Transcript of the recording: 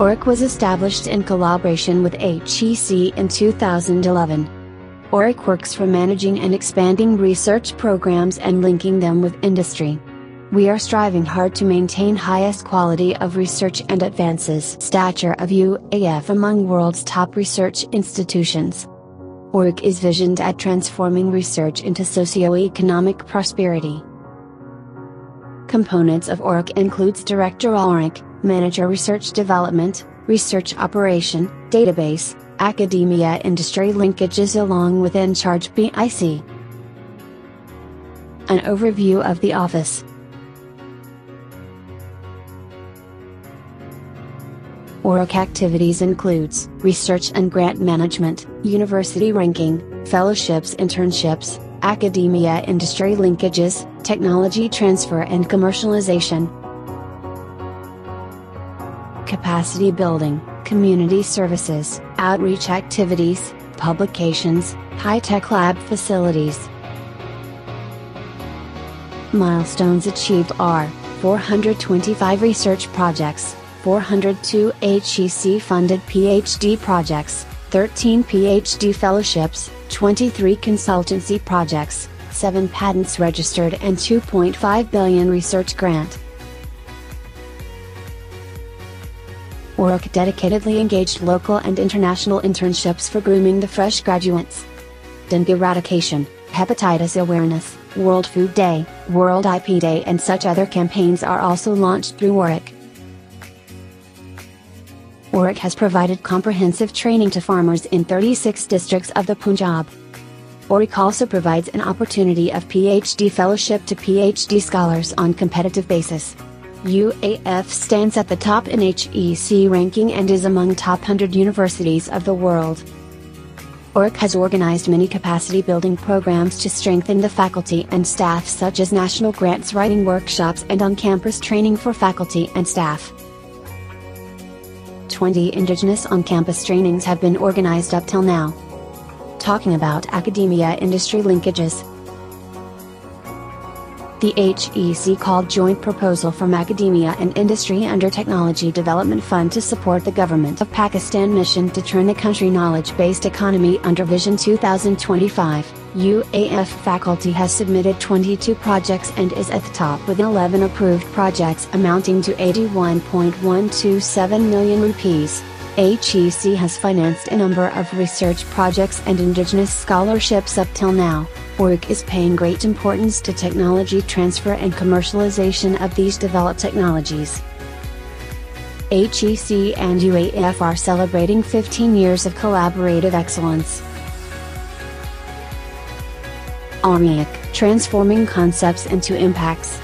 ORIC was established in collaboration with HEC in 2011. ORIC works for managing and expanding research programs and linking them with industry. We are striving hard to maintain highest quality of research and advances stature of UAF among world's top research institutions. ORIC is visioned at transforming research into socio-economic prosperity. Components of ORIC includes Director ORIC, Manager Research Development, Research Operation, Database, Academia Industry Linkages along with in charge BIC. An overview of the office. ORIC activities includes research and grant management, university ranking, fellowships, internships, academia industry linkages, technology transfer and commercialization. Capacity building, community services, outreach activities, publications, high-tech lab facilities. Milestones achieved are 425 research projects, 402 HEC-funded PhD projects, 13 PhD fellowships, 23 consultancy projects, 7 patents registered and 2.5 billion research grant. ORIC dedicatedly engaged local and international internships for grooming the fresh graduates. Dengue eradication, hepatitis awareness, World Food Day, World IP Day and such other campaigns are also launched through ORIC. ORIC has provided comprehensive training to farmers in 36 districts of the Punjab. ORIC also provides an opportunity of PhD fellowship to PhD scholars on competitive basis. UAF stands at the top in HEC ranking and is among top 100 universities of the world. ORIC has organized many capacity building programs to strengthen the faculty and staff such as national grants writing workshops and on-campus training for faculty and staff. 20 indigenous on-campus trainings have been organized up till now. Talking about academia industry linkages. The HEC called Joint Proposal from Academia and Industry under Technology Development Fund to support the Government of Pakistan mission to turn the country knowledge-based economy under Vision 2025, UAF faculty has submitted 22 projects and is at the top with 11 approved projects amounting to 81.127 million rupees. HEC has financed a number of research projects and indigenous scholarships up till now. ORIC is paying great importance to technology transfer and commercialization of these developed technologies. HEC and UAF are celebrating 15 years of collaborative excellence. ORIC, transforming concepts into impacts.